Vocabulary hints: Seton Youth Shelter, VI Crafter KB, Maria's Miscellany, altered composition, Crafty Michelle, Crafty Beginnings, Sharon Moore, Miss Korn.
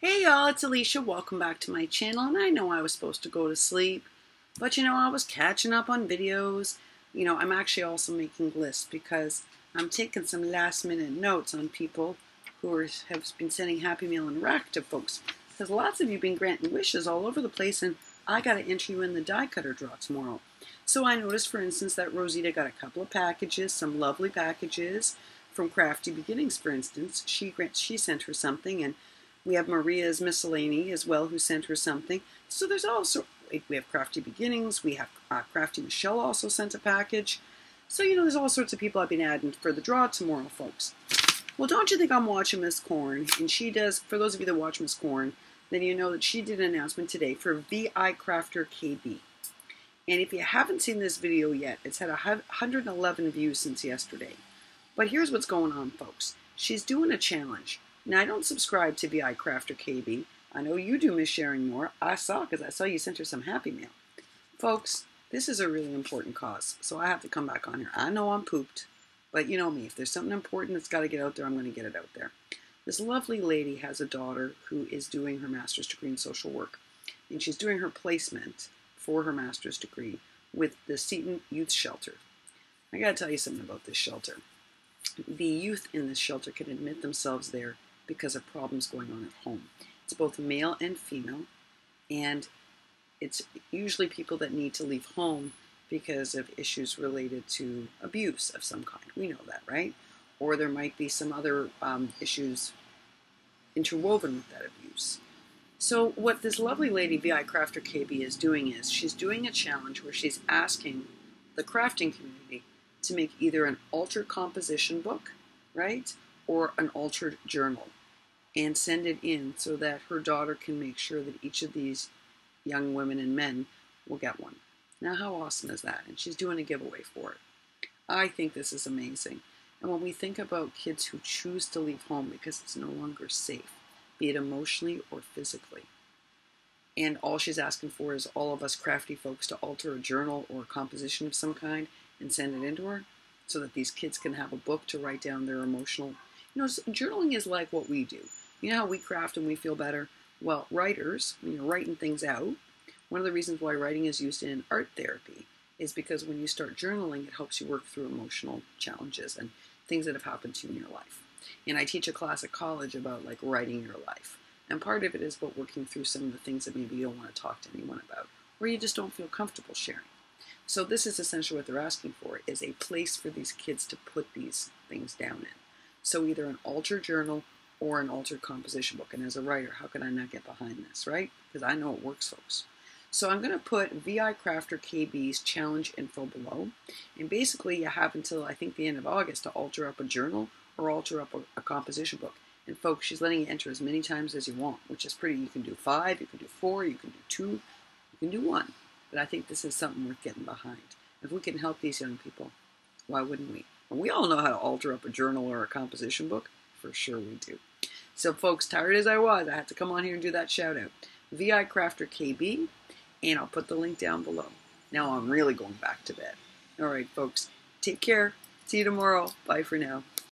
Hey y'all, it's Alicia. Welcome back to my channel. And I know I was supposed to go to sleep, but you know, I was catching up on videos. You know, I'm actually also making lists because I'm taking some last minute notes on people who have been sending Happy Meal and Rack to folks. Because lots of you have been granting wishes all over the place, and I got an entry when the die cutter draw tomorrow. So I noticed, for instance, that Rosita got a couple of packages, some lovely packages from Crafty Beginnings, for instance. She sent her something, and we have Maria's Miscellany as well, who sent her something. So there's also, we have Crafty Beginnings, we have Crafty Michelle also sent a package. So, you know, there's all sorts of people I've been adding for the draw tomorrow, folks. Well, don't you think I'm watching Miss Korn? And she does, for those of you that watch Miss Korn, then you know that she did an announcement today for VI Crafter KB. And if you haven't seen this video yet, it's had 111 views since yesterday. But here's what's going on, folks. She's doing a challenge. Now, I don't subscribe to VI Crafter KB. I know you do, Miss Sharon Moore. I saw, because I saw you sent her some Happy Meal. Folks, this is a really important cause, so I have to come back on here. I know I'm pooped, but you know me. If there's something important that's got to get out there, I'm going to get it out there. This lovely lady has a daughter who is doing her master's degree in social work, and she's doing her placement for her master's degree with the Seton Youth Shelter. I got to tell you something about this shelter. The youth in this shelter can admit themselves there because of problems going on at home. It's both male and female, and it's usually people that need to leave home because of issues related to abuse of some kind. We know that, right? Or there might be some other issues interwoven with that abuse. So what this lovely lady, VI Crafter KB, is doing is she's doing a challenge where she's asking the crafting community to make either an altered composition book, right, or an altered journal, and send it in so that her daughter can make sure that each of these young women and men will get one. Now, how awesome is that? And she's doing a giveaway for it. I think this is amazing. And when we think about kids who choose to leave home because it's no longer safe, be it emotionally or physically, and all she's asking for is all of us crafty folks to alter a journal or a composition of some kind and send it into her so that these kids can have a book to write down their emotional. You know, journaling is like what we do. You know how we craft and we feel better? Well, writers, when you're writing things out, one of the reasons why writing is used in art therapy is because when you start journaling, it helps you work through emotional challenges and things that have happened to you in your life. And I teach a class at college about, like, writing your life. And part of it is about working through some of the things that maybe you don't want to talk to anyone about, or you just don't feel comfortable sharing. So this is essentially what they're asking for, is a place for these kids to put these things down in. So either an altered journal or an altered composition book. And as a writer, how can I not get behind this, right? Because I know it works, folks. So I'm going to put VI Crafter KB's challenge info below. And basically, you have until, I think, the end of August to alter up a journal or alter up a composition book. And folks, she's letting you enter as many times as you want, which is pretty. You can do 5, you can do 4, you can do 2, you can do 1. But I think this is something worth getting behind. If we can help these young people, why wouldn't we? And we all know how to alter up a journal or a composition book. For sure we do. So folks, tired as I was, I had to come on here and do that shout out. VI Crafter KB, and I'll put the link down below. Now I'm really going back to bed. All right, folks, take care. See you tomorrow. Bye for now.